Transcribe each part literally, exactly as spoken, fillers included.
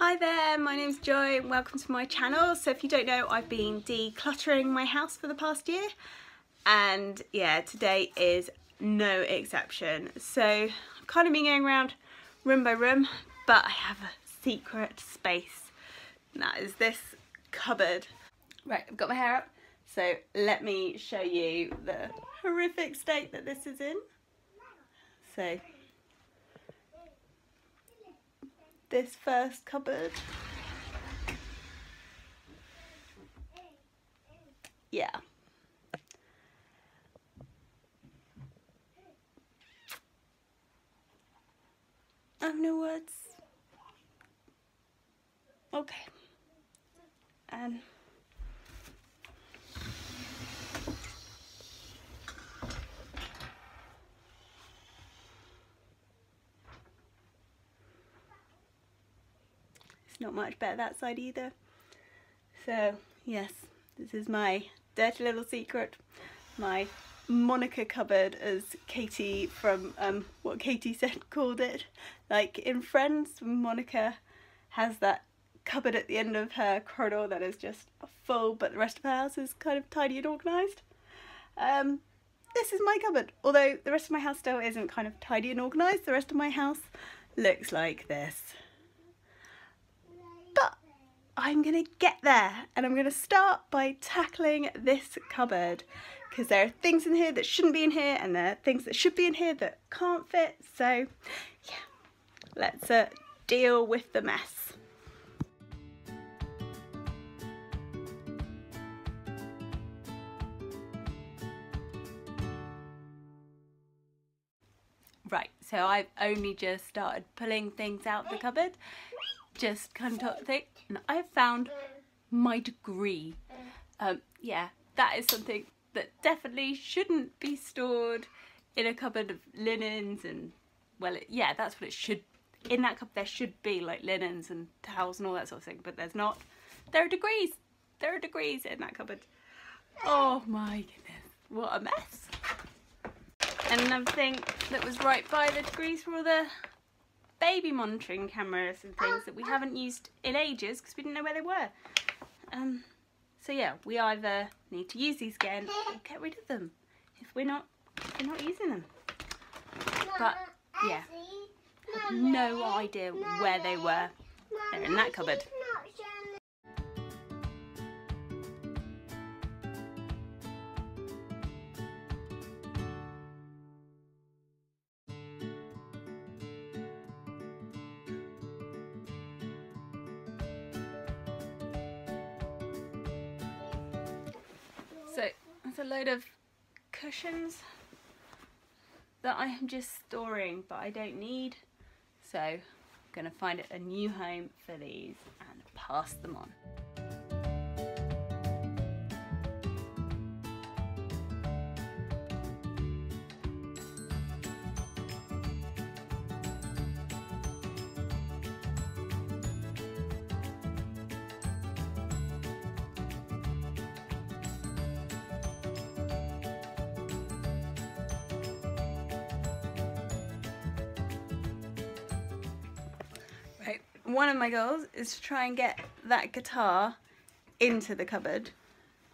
Hi there, my name's Joy and welcome to my channel. So if you don't know, I've been decluttering my house for the past year and yeah, today is no exception. So I've kind of been going around room by room, but I have a secret space and that is this cupboard. Right, I've got my hair up, so let me show you the horrific state that this is in. So this first cupboard, yeah, I have no words. Okay, and not much better that side either. So yes, this is my dirty little secret, my Monica cupboard, as Katie from um, What Katie Said called it. Like in Friends, Monica has that cupboard at the end of her corridor that is just full, but the rest of her house is kind of tidy and organised. Um, this is my cupboard, although the rest of my house still isn't kind of tidy and organised. The rest of my house looks like this. I'm gonna get there, and I'm gonna start by tackling this cupboard because there are things in here that shouldn't be in here and there are things that should be in here that can't fit. So yeah, let's uh, deal with the mess. Right, so I've only just started pulling things out the cupboard, just kind of top thing, and I found my degree. Um, yeah, that is something that definitely shouldn't be stored in a cupboard of linens and, well, it, yeah, that's what it should. In that cupboard there should be like linens and towels and all that sort of thing, but there's not. There are degrees. There are degrees in that cupboard. Oh my goodness, what a mess. And another thing that was right by the degrees were all the baby monitoring cameras and things that we haven't used in ages because we didn't know where they were. Um, so yeah, we either need to use these again or get rid of them if we're not if we're not using them. But yeah, I have no idea where they were. They're in that cupboard. So there's a load of cushions that I am just storing but I don't need, so I'm going to find a new home for these and pass them on. One of my goals is to try and get that guitar into the cupboard,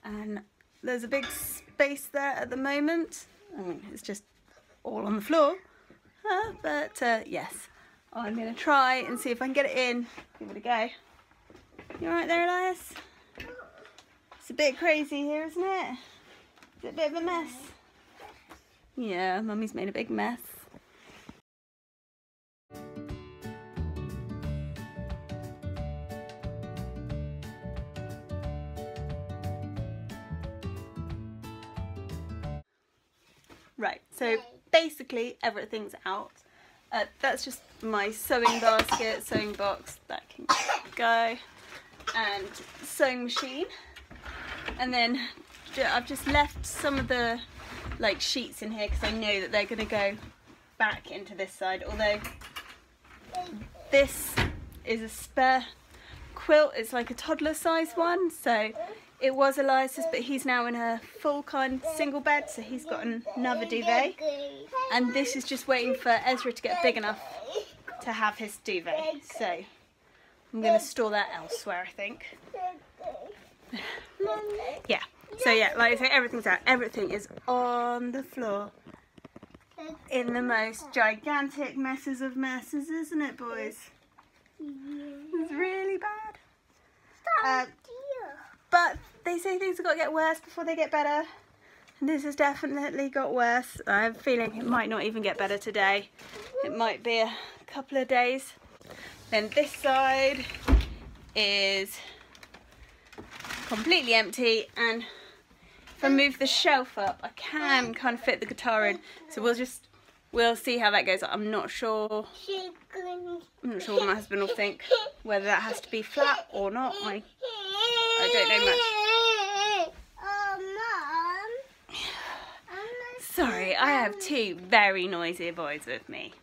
and there's a big space there at the moment. I mean, it's just all on the floor, uh, but uh, yes, I'm going to try and see if I can get it in. Give it a go. You alright there, Elias? It's a bit crazy here, isn't it? It's a bit of a mess. Yeah, Mummy's made a big mess. Right, so basically everything's out. Uh, that's just my sewing basket, sewing box, that can go, and sewing machine. And then I've just left some of the like sheets in here because I know that they're going to go back into this side. Although this is a spare quilt, it's like a toddler size one, so it was Elias's, but he's now in a full kind single bed, so he's got another duvet. And this is just waiting for Ezra to get big enough to have his duvet. So I'm going to store that elsewhere, I think. Yeah. So yeah, like I say, everything's out. Everything is on the floor. In the most gigantic messes of messes, isn't it, boys? Yeah. It's really bad. Uh, but they say things have got to get worse before they get better. And this has definitely got worse. I have a feeling it might not even get better today. It might be a couple of days. Then this side is completely empty, and if I move the shelf up, I can kind of fit the guitar in. So we'll just, we'll see how that goes. I'm not sure, I'm not sure what my husband will think, whether that has to be flat or not. I, I don't know much. Oh, Mum. Sorry, I have two very noisy boys with me.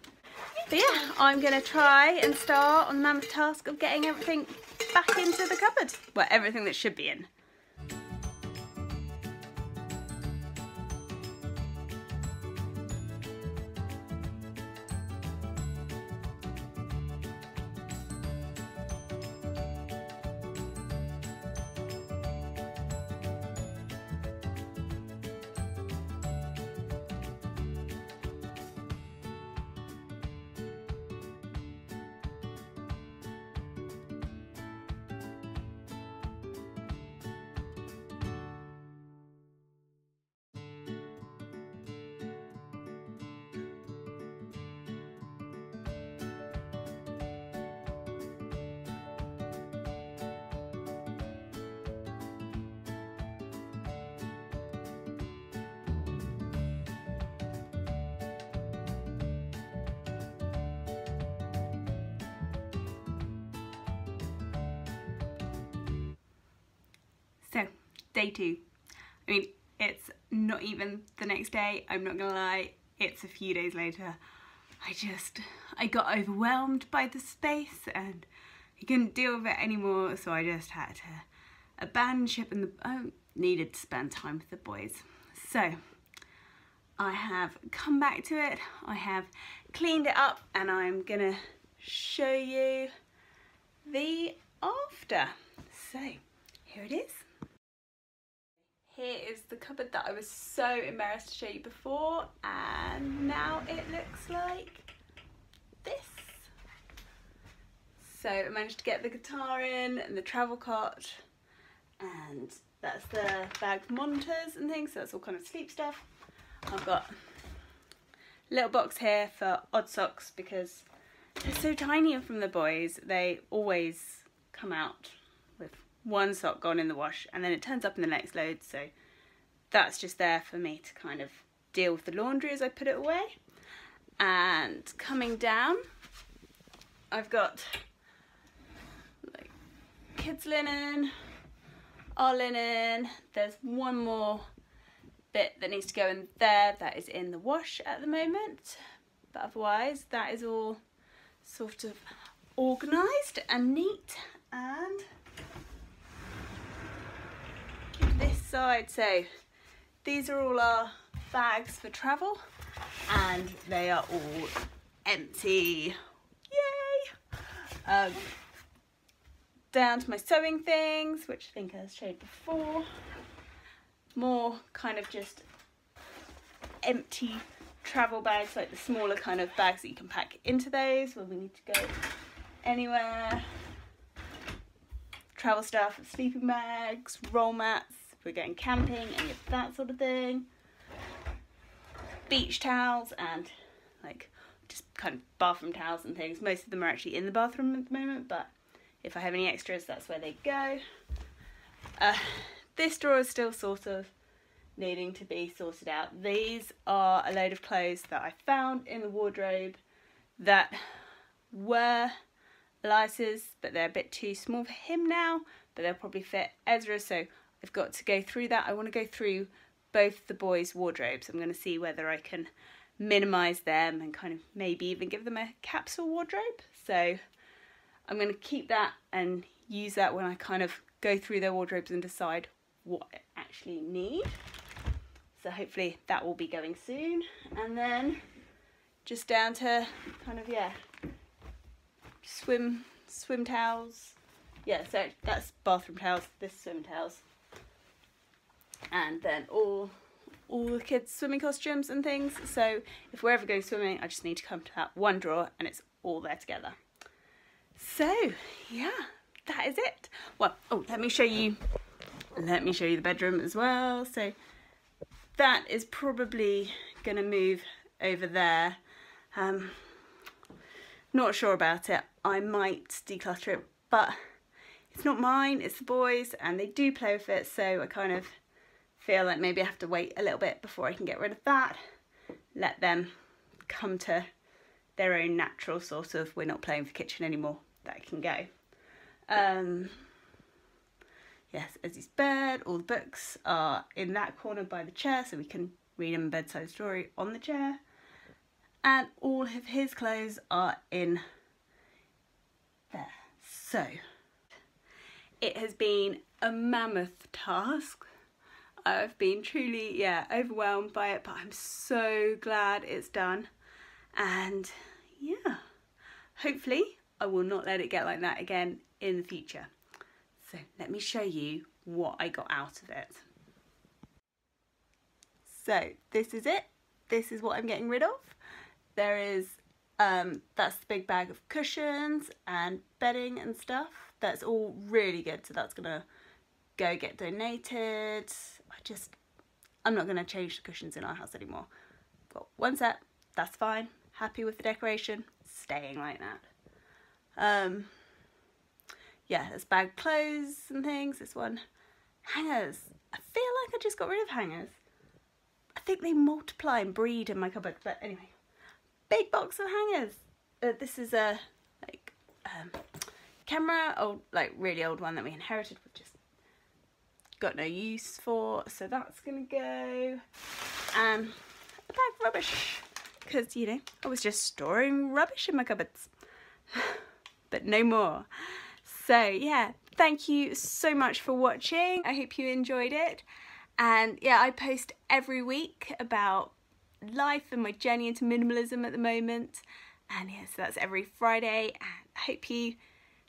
But yeah, I'm going to try and start on Mama's task of getting everything back into the cupboard. Well, everything that should be in. So, day two. I mean, it's not even the next day, I'm not gonna lie, it's a few days later. I just, I got overwhelmed by the space and I couldn't deal with it anymore, so I just had to abandon ship, and the, I needed to spend time with the boys. So, I have come back to it, I have cleaned it up, and I'm gonna show you the after. So, here it is. Here is the cupboard that I was so embarrassed to show you before, and now it looks like this. So I managed to get the guitar in and the travel cot, and that's the bag for monitors and things, so that's all kind of sleep stuff. I've got a little box here for odd socks because they're so tiny from the boys, they always come out with one sock gone in the wash and then it turns up in the next load, so that's just there for me to kind of deal with the laundry as I put it away. And coming down, I've got like kids' linen, our linen, there's one more bit that needs to go in there that is in the wash at the moment, but otherwise that is all sort of organised and neat. And side. So these are all our bags for travel and they are all empty. Yay! Um, down to my sewing things, which I think I showed before. More kind of just empty travel bags, like the smaller kind of bags that you can pack into those when we need to go anywhere. Travel stuff, sleeping bags, roll mats. We're going camping and that sort of thing. Beach towels and like just kind of bathroom towels and things. Most of them are actually in the bathroom at the moment, but if I have any extras, that's where they go. Uh, this drawer is still sort of needing to be sorted out. These are a load of clothes that I found in the wardrobe that were Elias's, but they're a bit too small for him now, but they'll probably fit Ezra, so I've got to go through that. I want to go through both the boys' wardrobes. I'm going to see whether I can minimise them and kind of maybe even give them a capsule wardrobe. So I'm going to keep that and use that when I kind of go through their wardrobes and decide what I actually need. So hopefully that will be going soon. And then just down to kind of, yeah, swim swim towels. Yeah, so that's bathroom towels, this is swim towels. And then all all the kids' swimming costumes and things. So if we're ever going swimming, I just need to come to that one drawer and it's all there together. So yeah, that is it. Well, oh, let me show you, let me show you the bedroom as well. So that is probably gonna move over there. Um, not sure about it. I might declutter it, but it's not mine, it's the boys, and they do play with it, so I kind of feel like maybe I have to wait a little bit before I can get rid of that. Let them come to their own natural sort of, we're not playing for kitchen anymore, that can go. Um, yes, Ezzie's bed, all the books are in that corner by the chair, so we can read him a bedside story on the chair. And all of his clothes are in there. So, it has been a mammoth task. I've been truly, yeah, overwhelmed by it, but I'm so glad it's done. And yeah, hopefully I will not let it get like that again in the future. So let me show you what I got out of it. So this is it. This is what I'm getting rid of. There is, um, that's the big bag of cushions and bedding and stuff. That's all really good, so that's gonna go get donated. I just, I'm not gonna change the cushions in our house anymore. Got one set, that's fine. Happy with the decoration, staying like that. Um, yeah, there's bag clothes and things. This one, hangers. I feel like I just got rid of hangers. I think they multiply and breed in my cupboard, but anyway. Big box of hangers. Uh, this is a like um, camera, old, like really old one that we inherited. We've just got no use for, so that's gonna go. And um, a bag of rubbish, because you know I was just storing rubbish in my cupboards, but no more. So yeah, thank you so much for watching. I hope you enjoyed it. And yeah, I post every week about life and my journey into minimalism at the moment, and yeah, so that's every Friday, and I hope you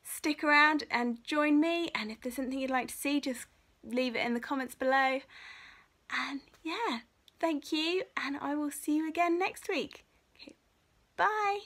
stick around and join me, and if there's something you'd like to see, just leave it in the comments below. And yeah, thank you, and I will see you again next week. Okay, bye.